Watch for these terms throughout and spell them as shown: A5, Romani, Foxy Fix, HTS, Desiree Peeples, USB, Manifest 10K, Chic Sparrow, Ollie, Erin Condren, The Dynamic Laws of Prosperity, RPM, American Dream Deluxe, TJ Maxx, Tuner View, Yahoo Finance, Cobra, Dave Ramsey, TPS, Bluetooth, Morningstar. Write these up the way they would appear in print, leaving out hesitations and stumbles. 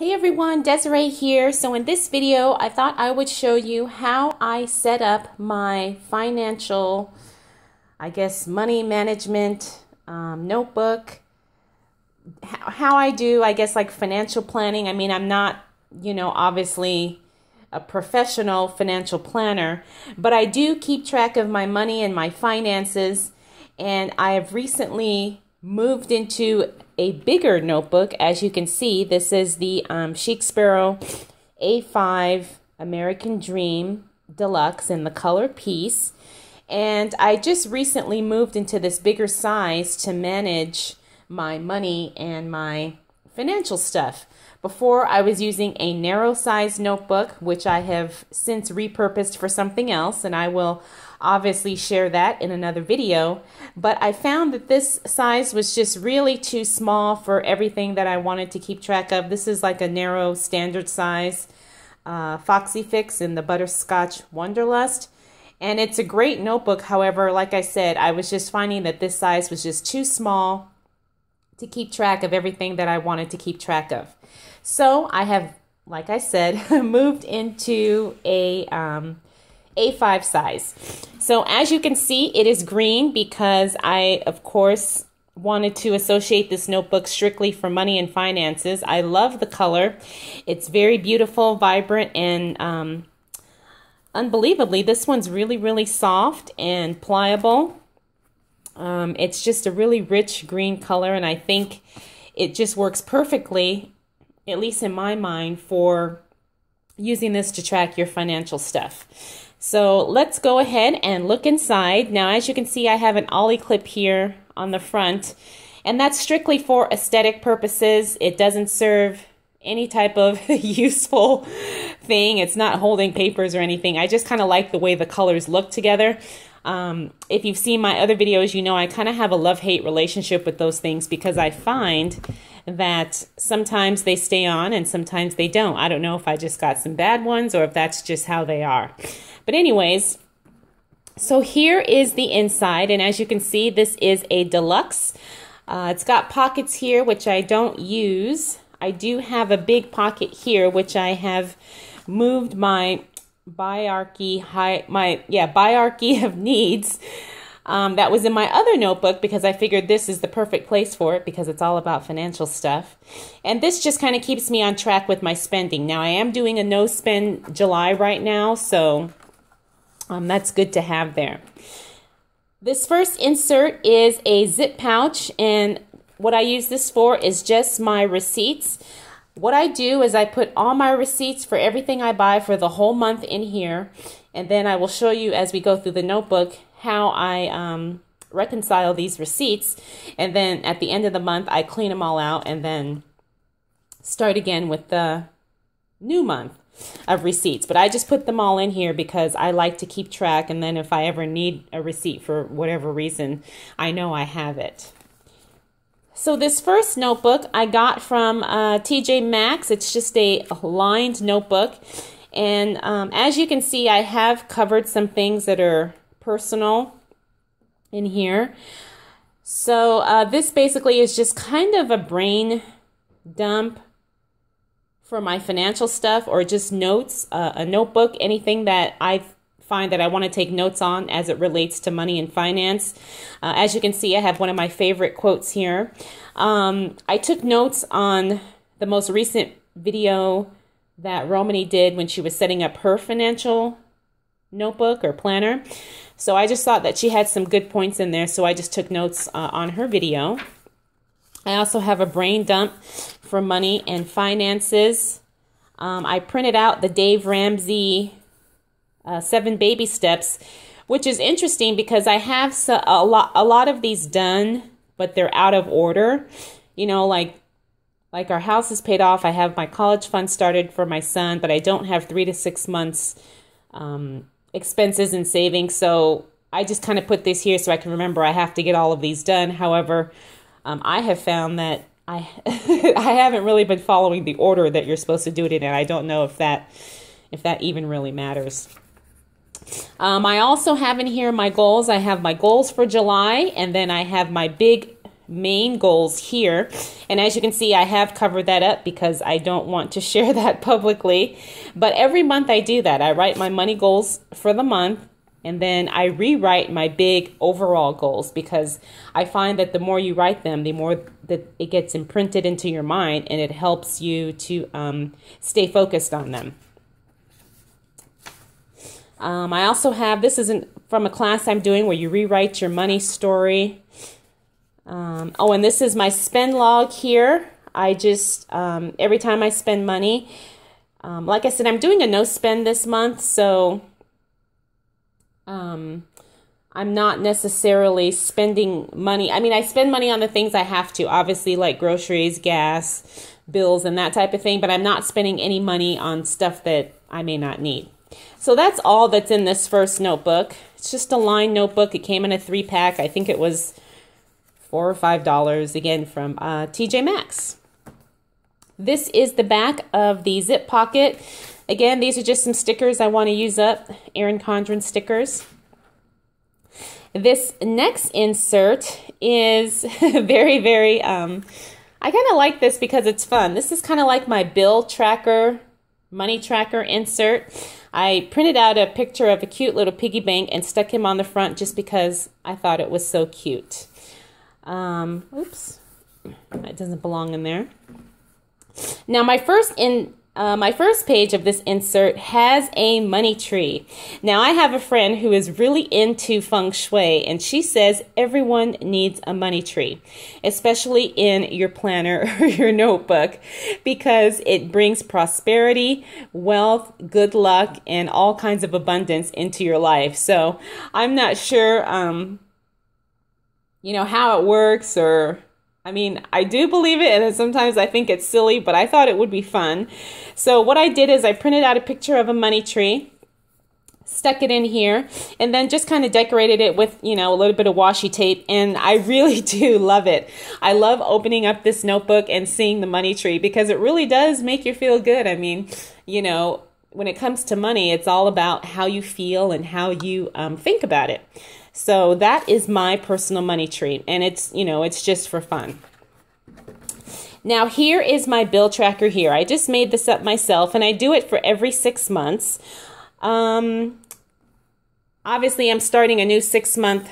Hey everyone, Desiree here. So in this video, I thought I would show you how I set up my financial, I guess, money management notebook, how I do, I guess, like financial planning. I mean, I'm not, you know, obviously a professional financial planner, but I do keep track of my money and my finances. And I have recently moved into a bigger notebook. As you can see, this is the Chic Sparrow A5 American Dream Deluxe in the color Peace. And I just recently moved into this bigger size to manage my money and my financial stuff. Before, I was using a narrow size notebook, which I have since repurposed for something else, and I will obviously share that in another video. But I found that this size was just really too small for everything that I wanted to keep track of. This is like a narrow standard size Foxy Fix in the Butterscotch Wonderlust. And it's a great notebook. However, like I said, I was just finding that this size was just too small to keep track of everything that I wanted to keep track of. So I have, like I said, moved into a A5 size. So as you can see, it is green because I, of course, wanted to associate this notebook strictly for money and finances. I love the color. It's very beautiful, vibrant, and unbelievably, this one's really, really soft and pliable. It's just a really rich green color, and I think it just works perfectly, at least in my mind, for using this to track your financial stuff. So let's go ahead and look inside. Now, as you can see, I have an Ollie clip here on the front, and that's strictly for aesthetic purposes. It doesn't serve any type of useful thing. It's not holding papers or anything. I just kind of like the way the colors look together. If you've seen my other videos, you know I kind of have a love-hate relationship with those things because I find that sometimes they stay on and sometimes they don't. I don't know if I just got some bad ones or if that's just how they are. But anyways, so here is the inside, and as you can see, this is a deluxe. It's got pockets here, which I don't use. I do have a big pocket here, which I have moved my hierarchy of needs that was in my other notebook because I figured this is the perfect place for it because it's all about financial stuff. And this just kind of keeps me on track with my spending. Now, I am doing a no spend July right now, so that's good to have there. This first insert is a zip pouch, and what I use this for is just my receipts. What I do is I put all my receipts for everything I buy for the whole month in here, and then I will show you as we go through the notebook how I reconcile these receipts, and then at the end of the month I clean them all out and then start again with the new month of receipts. But I just put them all in here because I like to keep track, and then if I ever need a receipt for whatever reason, I know I have it. So this first notebook I got from TJ Maxx. It's just a lined notebook. And as you can see, I have covered some things that are personal in here. So this basically is just kind of a brain dump for my financial stuff, or just notes, a notebook, anything that I've find that I want to take notes on as it relates to money and finance. As you can see, I have one of my favorite quotes here. I took notes on the most recent video that Romani did when she was setting up her financial notebook or planner. So I just thought that she had some good points in there, so I just took notes on her video. I also have a brain dump for money and finances. I printed out the Dave Ramsey 7 baby steps, which is interesting because I have a lot of these done, but they're out of order. You know, like our house is paid off. I have my college fund started for my son, but I don't have 3 to 6 months expenses and savings. So I just kind of put this here so I can remember I have to get all of these done. However, I have found that I haven't really been following the order that you're supposed to do it in, and I don't know if that even really matters. I also have in here my goals. I have my goals for July, and then I have my big main goals here. And as you can see, I have covered that up because I don't want to share that publicly. But every month I do that. I write my money goals for the month. And then I rewrite my big overall goals, because I find that the more you write them, the more that it gets imprinted into your mind, and it helps you to stay focused on them. I also have, this isn't from a class I'm doing where you rewrite your money story. Oh, and this is my spend log here. I just, every time I spend money, like I said, I'm doing a no spend this month, so I'm not necessarily spending money. I mean, I spend money on the things I have to, obviously, like groceries, gas, bills, and that type of thing, but I'm not spending any money on stuff that I may not need. So that's all that's in this first notebook. It's just a lined notebook. It came in a 3-pack. I think it was $4 or $5, again, from TJ Maxx. This is the back of the zip pocket. Again, these are just some stickers I want to use up, Erin Condren stickers. This next insert is very, very, I kind of like this because it's fun. This is kind of like my bill tracker, money tracker insert. I printed out a picture of a cute little piggy bank and stuck him on the front just because I thought it was so cute. Oops, that doesn't belong in there. Now, my first page of this insert has a money tree. Now, I have a friend who is really into feng shui, and she says everyone needs a money tree, especially in your planner or your notebook, because it brings prosperity, wealth, good luck, and all kinds of abundance into your life. So I'm not sure, you know, how it works, or I mean, I do believe it, and sometimes I think it's silly, but I thought it would be fun. So what I did is I printed out a picture of a money tree, stuck it in here, and then just kind of decorated it with, you know, a little bit of washi tape, and I really do love it. I love opening up this notebook and seeing the money tree, because it really does make you feel good. I mean, you know, when it comes to money, it's all about how you feel and how you think about it. So that is my personal money tree, and it's, you know, it's just for fun. Now, here is my bill tracker here. I just made this up myself, and I do it for every 6 months. Obviously, I'm starting a new 6-month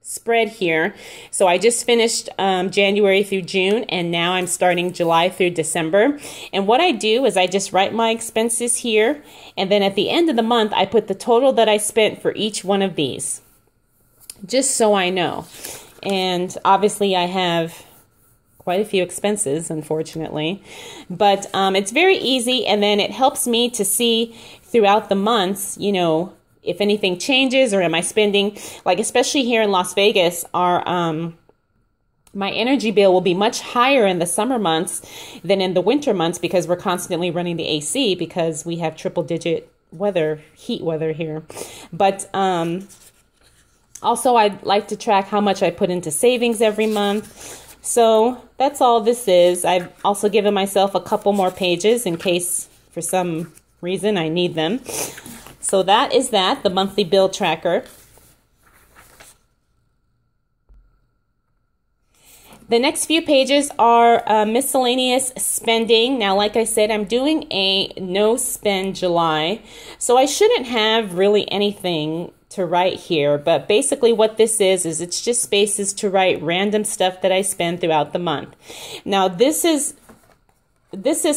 spread here. So I just finished January through June, and now I'm starting July through December. And what I do is I just write my expenses here, and then at the end of the month, I put the total that I spent for each one of these, just so I know. And obviously I have quite a few expenses, unfortunately, but it's very easy, and then it helps me to see throughout the months, you know, if anything changes or am I spending, like especially here in Las Vegas, our my energy bill will be much higher in the summer months than in the winter months, because we're constantly running the AC because we have triple-digit weather, heat weather here. But also, I'd like to track how much I put into savings every month. So that's all this is. I've also given myself a couple more pages in case for some reason I need them. So that is that, the monthly bill tracker. The next few pages are miscellaneous spending. Now, like I said, I'm doing a no spend July, so I shouldn't have really anything to write here, but basically what this is it's just spaces to write random stuff that I spend throughout the month. Now, this is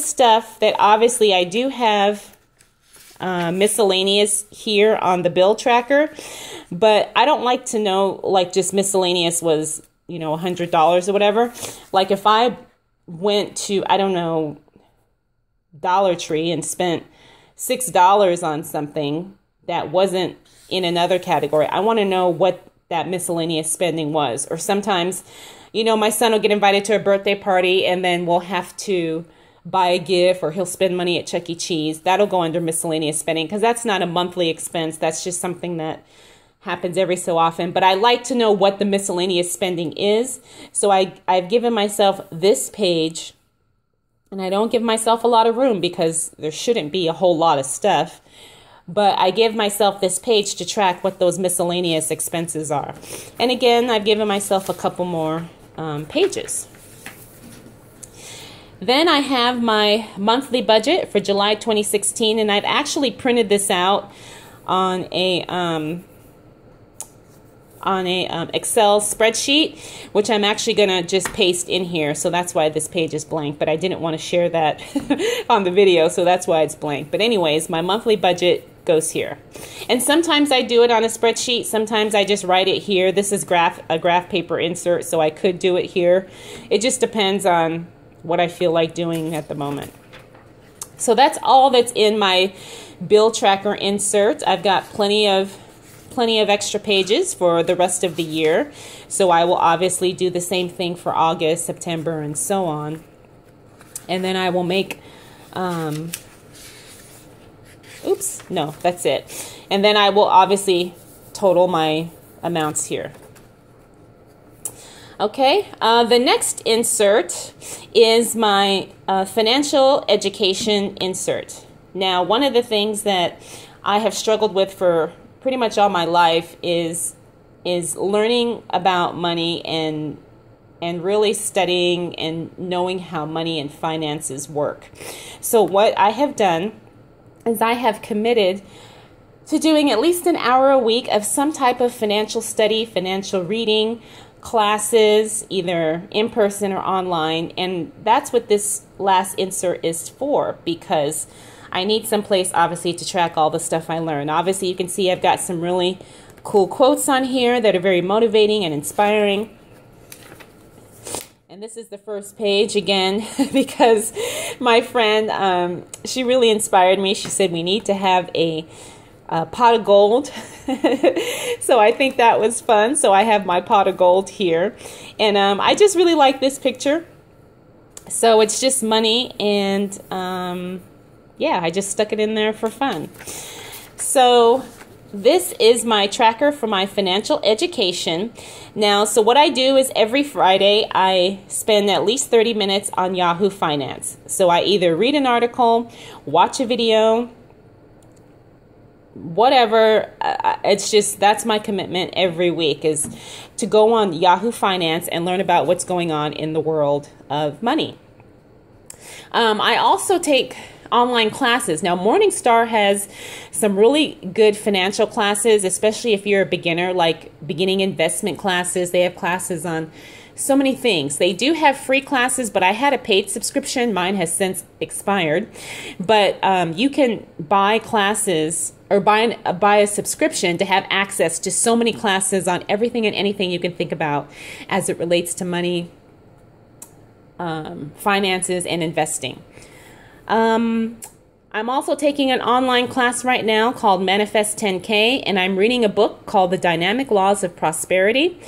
stuff that obviously I do have miscellaneous here on the bill tracker, but I don't like to know, like, just miscellaneous was, you know, $100 or whatever. Like if I went to, I don't know, Dollar Tree and spent $6 on something that wasn't in another category, I want to know what that miscellaneous spending was. Or sometimes, you know, my son will get invited to a birthday party, and then we'll have to buy a gift, or he'll spend money at Chuck E. Cheese. That'll go under miscellaneous spending, because that's not a monthly expense. That's just something that happens every so often. But I like to know what the miscellaneous spending is. So I've given myself this page, and I don't give myself a lot of room because there shouldn't be a whole lot of stuff. But I give myself this page to track what those miscellaneous expenses are. And again, I've given myself a couple more pages. Then I have my monthly budget for July 2016, and I've actually printed this out on a Excel spreadsheet, which I'm actually going to just paste in here. So that's why this page is blank, but I didn't want to share that on the video, so that's why it's blank. But anyways, my monthly budget goes here. And sometimes I do it on a spreadsheet. Sometimes I just write it here. This is a graph paper insert, so I could do it here. It just depends on what I feel like doing at the moment. So that's all that's in my bill tracker insert. I've got plenty of extra pages for the rest of the year. So I will obviously do the same thing for August, September, and so on. And then I will make, oops, no, that's it. And then I will obviously total my amounts here. Okay, the next insert is my financial education insert. Now, one of the things that I have struggled with for pretty much all my life is learning about money and really studying and knowing how money and finances work. So what I have done is I have committed to doing at least an hour a week of some type of financial study, financial reading, classes, either in person or online, and that's what this last insert is for, because I need some place obviously to track all the stuff I learn. Obviously you can see I've got some really cool quotes on here that are very motivating and inspiring. And this is the first page again because my friend, she really inspired me. She said we need to have a pot of gold. So I think that was fun. So I have my pot of gold here. And I just really like this picture. So it's just money, and yeah, I just stuck it in there for fun. So this is my tracker for my financial education. Now, so what I do is every Friday I spend at least 30 minutes on Yahoo Finance. So I either read an article, watch a video, whatever. It's just, that's my commitment every week, is to go on Yahoo Finance and learn about what's going on in the world of money. I also take online classes. Now, Morningstar has some really good financial classes, especially if you're a beginner, like beginning investment classes. They have classes on so many things. They do have free classes, but I had a paid subscription. Mine has since expired. But you can buy classes or buy a subscription to have access to so many classes on everything and anything you can think about as it relates to money, finances, and investing. I'm also taking an online class right now called Manifest 10K, and I'm reading a book called The Dynamic Laws of Prosperity.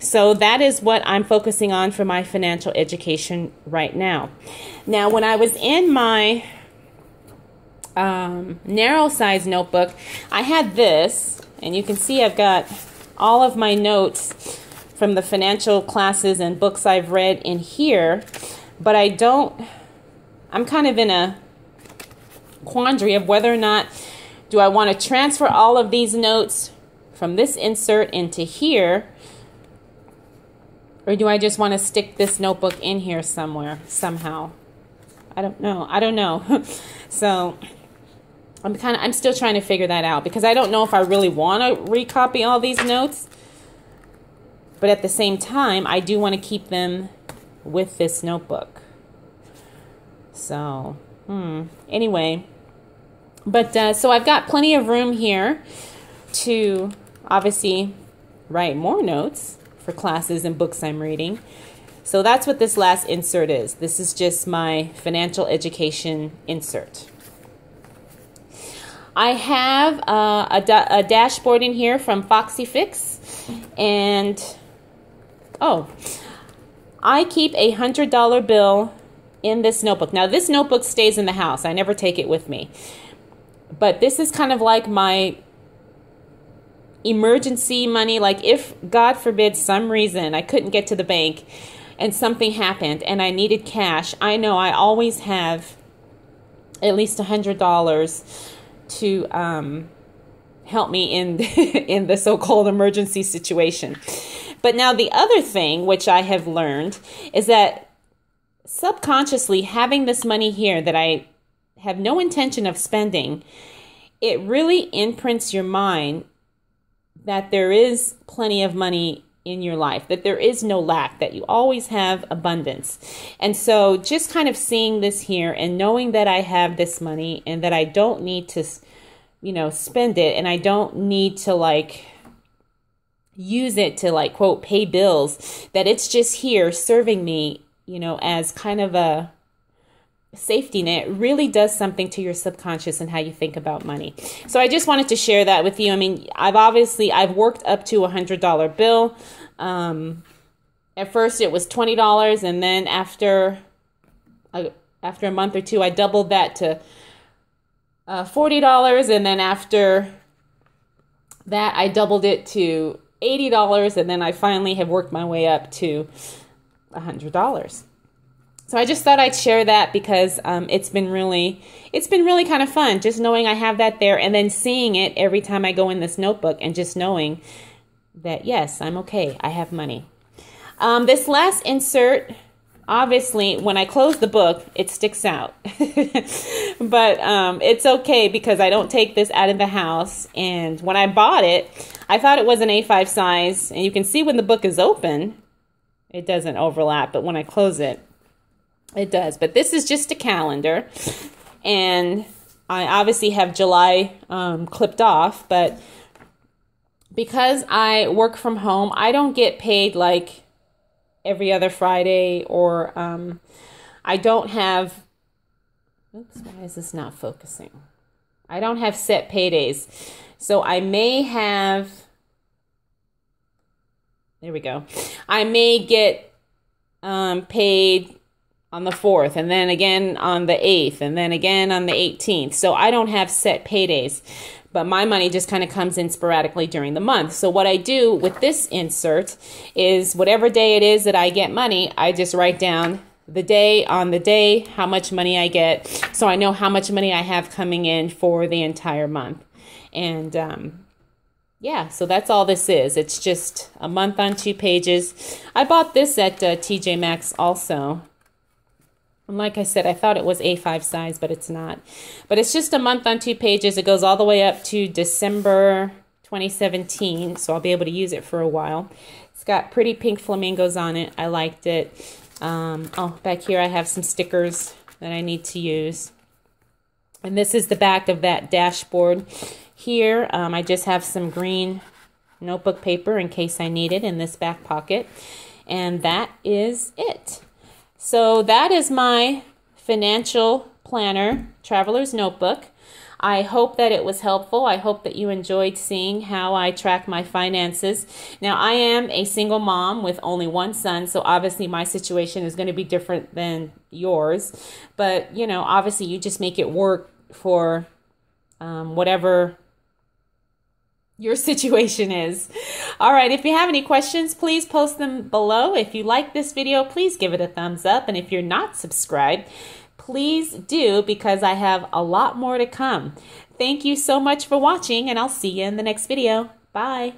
So that is what I'm focusing on for my financial education right now. Now, when I was in my narrow size notebook, I had this, and you can see I've got all of my notes from the financial classes and books I've read in here, but I don't... I'm kind of in a quandary of whether or not do I want to transfer all of these notes from this insert into here, or do I just want to stick this notebook in here somewhere, somehow? I don't know. So I'm still trying to figure that out, because I don't know if I really want to recopy all these notes, but at the same time, I do want to keep them with this notebook. So, anyway, but so I've got plenty of room here to obviously write more notes for classes and books I'm reading. So that's what this last insert is. This is just my financial education insert. I have a dashboard in here from Foxy Fix, and I keep a $100 bill in this notebook. Now, this notebook stays in the house. I never take it with me. But this is kind of like my emergency money. Like if, God forbid, some reason I couldn't get to the bank and something happened and I needed cash, I know I always have at least $100 to help me in in the so-called emergency situation. But now the other thing which I have learned is that subconsciously having this money here that I have no intention of spending, it really imprints your mind that there is plenty of money in your life, that there is no lack, that you always have abundance. And so just kind of seeing this here and knowing that I have this money and that I don't need to, you know, spend it, and I don't need to like use it to like, quote, pay bills, that it's just here serving me, you know, as kind of a safety net, really does something to your subconscious and how you think about money. So I just wanted to share that with you. I mean, I've worked up to $100 bill. At first it was $20, and then after a month or two, I doubled that to $40, and then after that, I doubled it to $80, and then I finally have worked my way up to $100. So I just thought I'd share that because it's been really kind of fun just knowing I have that there, and then seeing it every time I go in this notebook and just knowing that, yes, I'm okay. I have money. This last insert, obviously, when I close the book, it sticks out. But it's okay because I don't take this out of the house. And when I bought it, I thought it was an A5 size. And you can see when the book is open, it doesn't overlap. But when I close it, it does. But this is just a calendar, and I obviously have July clipped off, but because I work from home, I don't get paid like every other Friday, or I don't have, oops, why is this not focusing? I don't have set paydays. So I may have, there we go. I may get paid on the 4th, and then again on the 8th, and then again on the 18th. So I don't have set paydays, but my money just kind of comes in sporadically during the month. So what I do with this insert is whatever day it is that I get money, I just write down the day, on the day, how much money I get. So I know how much money I have coming in for the entire month. And yeah, so that's all this is. It's just a month on 2 pages. I bought this at TJ Maxx also. And like I said, I thought it was A5 size, but it's not. But it's just a month on 2 pages. It goes all the way up to December 2017, so I'll be able to use it for a while. It's got pretty pink flamingos on it. I liked it. Oh, back here I have some stickers that I need to use. And this is the back of that dashboard here. I just have some green notebook paper in case I need it in this back pocket. And that is it. So that is my financial planner traveler's notebook. I hope that it was helpful. I hope that you enjoyed seeing how I track my finances. Now, I am a single mom with only one son, so obviously my situation is going to be different than yours. But, you know, obviously you just make it work for whatever your situation is. All right, if you have any questions, please post them below. If you like this video, please give it a thumbs up. And if you're not subscribed, please do, because I have a lot more to come. Thank you so much for watching, and I'll see you in the next video. Bye.